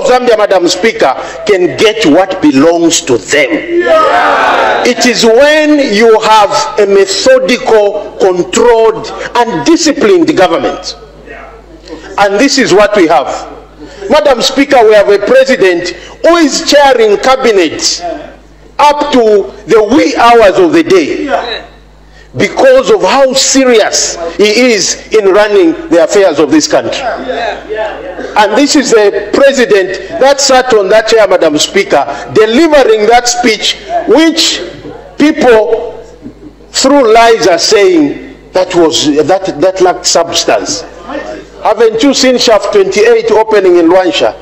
Zambia, Madam Speaker, can get what belongs to them. Yeah. It is when you have a methodical, controlled and disciplined government. And this is what we have. Madam Speaker, we have a president who is chairing cabinet up to the wee hours of the day because of how serious he is in running the affairs of this country. And this is a president that sat on that chair, Madam Speaker, delivering that speech which people through lies are saying that lacked substance. Haven't you seen shaft 28 opening in Luansha?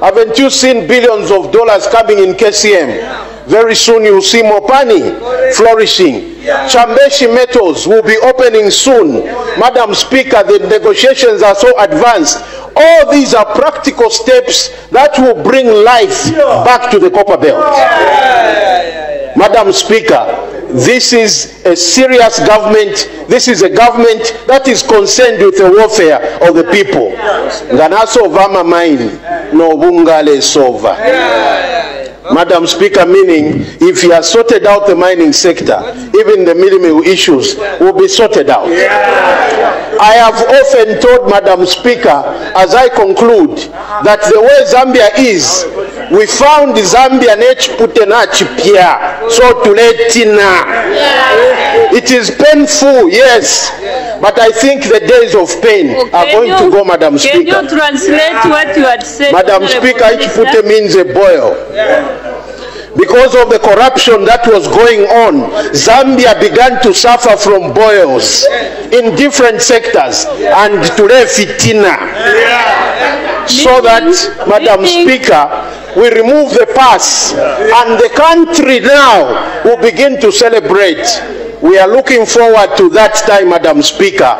Haven't you seen billions of dollars coming in KCM? Very soon you'll see Mopani flourishing. Chambeshi Metals will be opening soon. Madam Speaker, the negotiations are so advanced. All these are practical steps that will bring life back to the Copperbelt. Madam Speaker, this is a serious government. This is a government that is concerned with the welfare of the people. Madam Speaker, meaning if you have sorted out the mining sector, even the mill issues will be sorted out. I have often told Madam Speaker, as I conclude, that the way Zambia is, we found Zambia and hputena pia, so to let tina. It is painful, yes, but I think the days of pain are going to go, Madam Speaker. Can you translate what you had said? Madam Speaker, hpute means a boil. Because of the corruption that was going on, Zambia began to suffer from boils in different sectors, and today fitina. So that, Madam Speaker, we remove the past and the country now will begin to celebrate. We are looking forward to that time, Madam Speaker,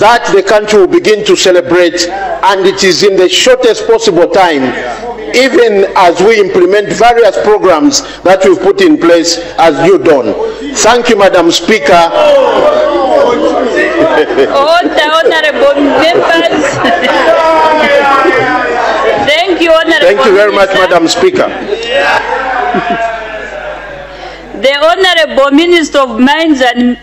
that the country will begin to celebrate, and it is in the shortest possible time, even as we implement various programs that we've put in place as you done. Thank you, Madam Speaker. All the honorable members. Thank you, honorable. Thank you very much, Madam Speaker. The honorable Minister of Mines and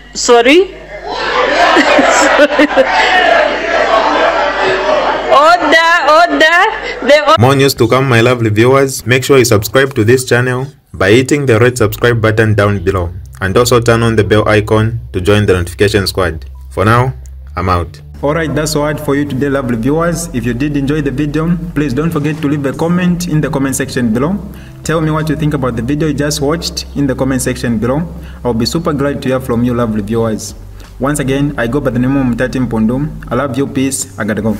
More news to come, my lovely viewers. Make sure you subscribe to this channel by hitting the red subscribe button down below, and also turn on the bell icon to join the notification squad. For now, I'm out. Alright, that's all right for you today, lovely viewers. If you did enjoy the video, please don't forget to leave a comment in the comment section below. Tell me what you think about the video you just watched in the comment section below. I'll be super glad to hear from you, lovely viewers. Once again, I go by the name of Mtati Mpundu. I love you, peace, I gotta go.